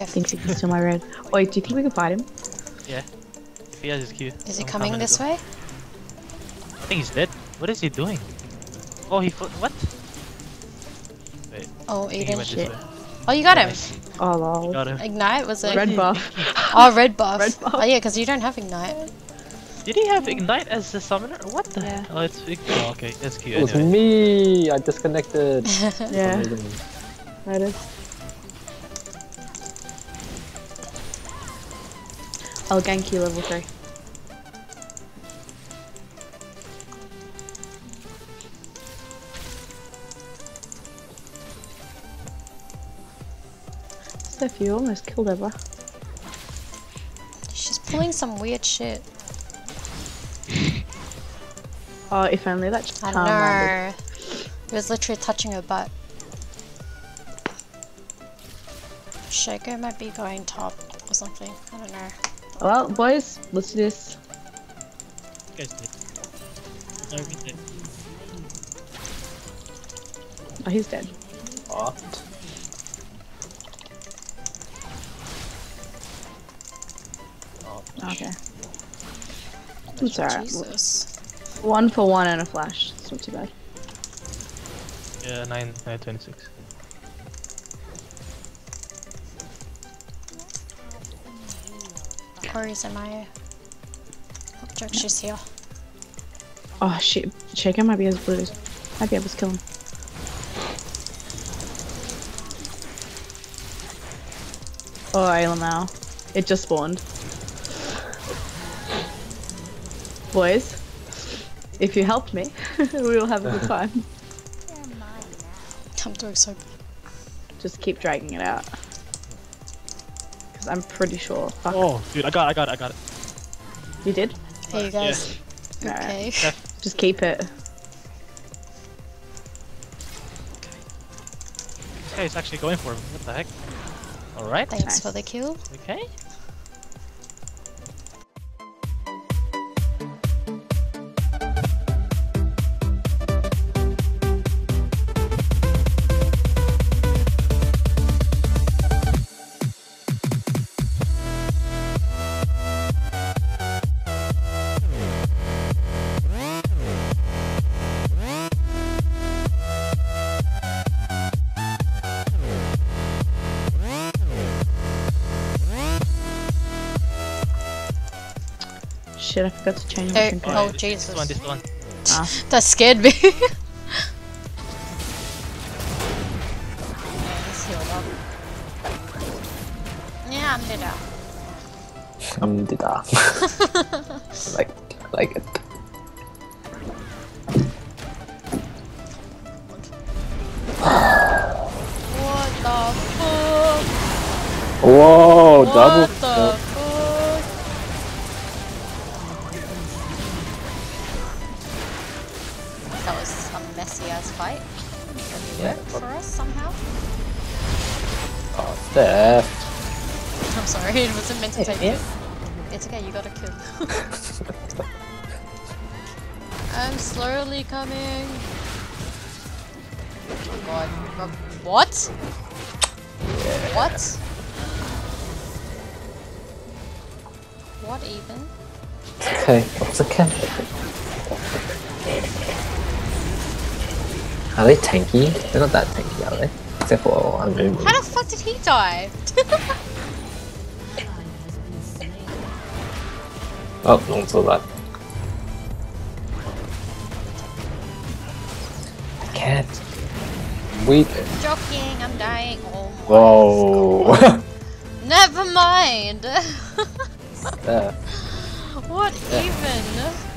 I think he can steal my red. Wait, do you think we can fight him? Yeah. If he has his Q. Is he coming this way? I think he's dead. What is he doing? Oh, he what? Wait. Oh, Aiden. Shit. Oh, you got him. Oh, lol. Got him. Ignite was a red buff. Oh, red buff. Red buff. Oh, yeah, because you don't have Ignite. Did he have Ignite as the summoner? What the hell? Oh, it's Ignite. Oh, okay, that's cute. It was me! I disconnected. Yeah. That is. I'll gank you level 3. Steph, you almost killed Eva. She's pulling some weird shit. Oh, if only that just time I know. It was literally touching her butt. Shaco might be going top or something. I don't know. Well, boys, let's do this. You guys did. No, we did. Oh, he's dead. Oh. Okay. It's alright. One for one and a flash. It's not too bad. Yeah, 926. Corey's in my object. She's here. Oh shit. Shaco might be his blues. Might be able to kill him. Oh, Alamau. It just spawned. Boys, if you helped me, we will have a good time. I'm doing so bad. Just keep dragging it out. Because I'm pretty sure. Fuck. Oh, dude, I got it. You did? Hey, you guys. Yeah. Okay. Right. Just keep it. Okay, it's actually going for him. What the heck? Alright. Thanks for the kill. Okay. Shit, I forgot to change my control. Oh, Jesus. This one. Ah. That scared me. Yeah, I'm dead. Like it. What the fuck? Whoa, what double fuck. That was a messy-ass fight. It worked for us somehow. Oh, Steph. I'm sorry, it wasn't meant to take it. It's okay, you got a kill. I'm slowly coming. Oh god. What? Yeah. What? What even? Okay, what's okay? Are they tanky? They're not that tanky, are they? Except for one move. How the fuck did he die? Oh, no one saw that. I can't. Weep. Joking, I'm dying. Oh my god. Whoa. Never mind. What even?